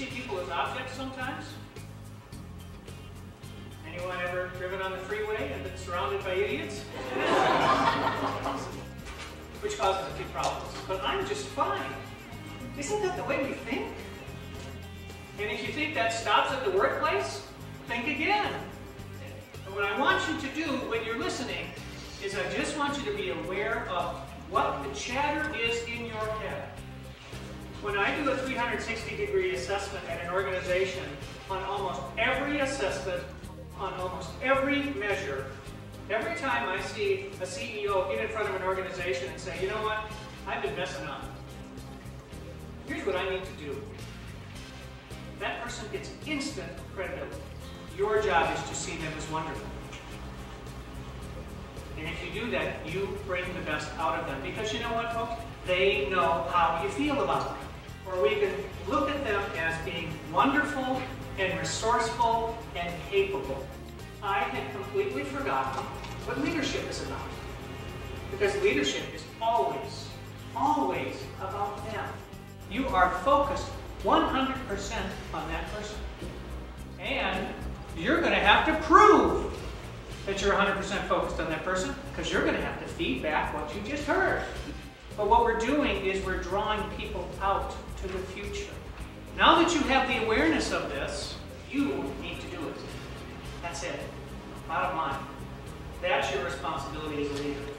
see people as objects sometimes? Anyone ever driven on the freeway and been surrounded by idiots? Which causes a few problems. But I'm just fine. Isn't that the way we think? And if you think that stops at the workplace, think again. And what I want you to do when you're listening is I just want you to be aware of what the chatter is in your head. When I do a 360-degree assessment at an organization, on almost every assessment, on almost every measure, every time I see a CEO get in front of an organization and say, you know what, I've been messing up. Here's what I need to do. That person gets instant credibility. Your job is to see them as wonderful. And if you do that, you bring the best out of them. Because you know what, folks? They know how you feel about them. Or we can look at them as being wonderful and resourceful and capable. I had completely forgotten what leadership is about. Because leadership is always, always about them. You are focused 100% on that person. And you're going to have to prove that you're 100% focused on that person, because you're going to have to feed back what you just heard. But what we're doing is we're drawing people out to the future. Now that you have the awareness of this, you need to do it. That's it. Bottom line. That's your responsibility as a leader.